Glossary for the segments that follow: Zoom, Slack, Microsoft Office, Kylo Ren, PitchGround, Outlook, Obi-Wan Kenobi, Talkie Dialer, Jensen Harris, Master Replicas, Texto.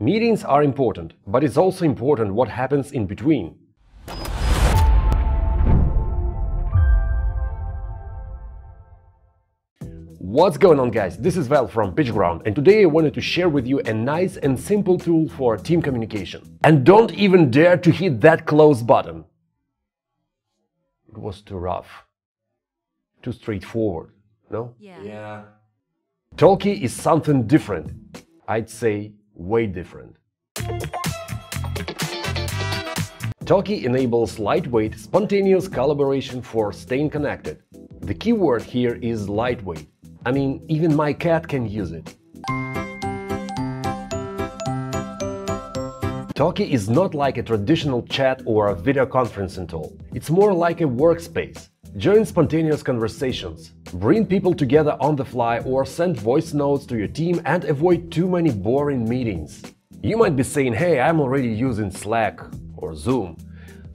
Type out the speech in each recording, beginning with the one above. Meetings are important, but it's also important what happens in between. What's going on, guys? This is Val from PitchGround, and today I wanted to share with you a nice and simple tool for team communication. And don't even dare to hit that close button. It was too rough. Too straightforward, no? Yeah. Talkie is something different. I'd say way different. Talkie enables lightweight, spontaneous collaboration for staying connected. The key word here is lightweight. I mean, even my cat can use it. Talkie is not like a traditional chat or a video conferencing tool. It's more like a workspace. Join spontaneous conversations, bring people together on the fly, or send voice notes to your team and avoid too many boring meetings. You might be saying, hey, I'm already using Slack or Zoom.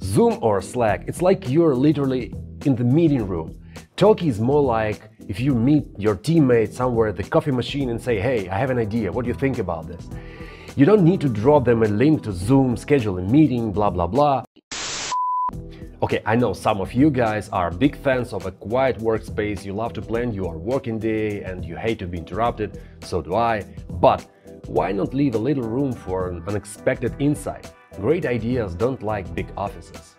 Zoom or Slack, it's like you're literally in the meeting room. Talkie is more like if you meet your teammate somewhere at the coffee machine and say, hey, I have an idea, what do you think about this? You don't need to drop them a link to Zoom, schedule a meeting, blah, blah, blah. Okay, I know some of you guys are big fans of a quiet workspace, you love to plan your working day and you hate to be interrupted, so do I. But why not leave a little room for an unexpected insight? Great ideas don't like big offices.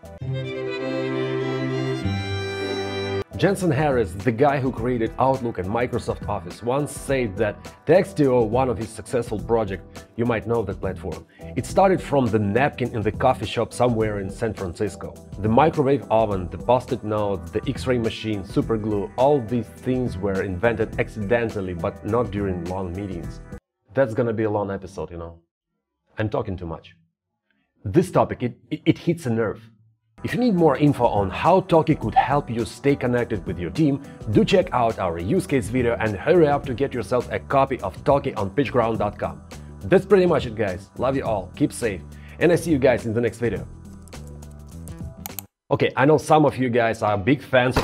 Jensen Harris, the guy who created Outlook and Microsoft Office, once said that Texto, one of his successful projects, you might know that platform, it started from the napkin in the coffee shop somewhere in San Francisco. The microwave oven, the post-it note, the x-ray machine, superglue, all these things were invented accidentally, but not during long meetings. That's gonna be a long episode, you know. I'm talking too much. This topic, it hits a nerve. If you need more info on how Talkie could help you stay connected with your team, do check out our use case video and hurry up to get yourself a copy of Talkie on pitchground.com. That's pretty much it, guys. Love you all, keep safe, and I see you guys in the next video. Okay, I know some of you guys are big fans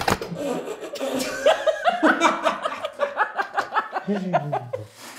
of...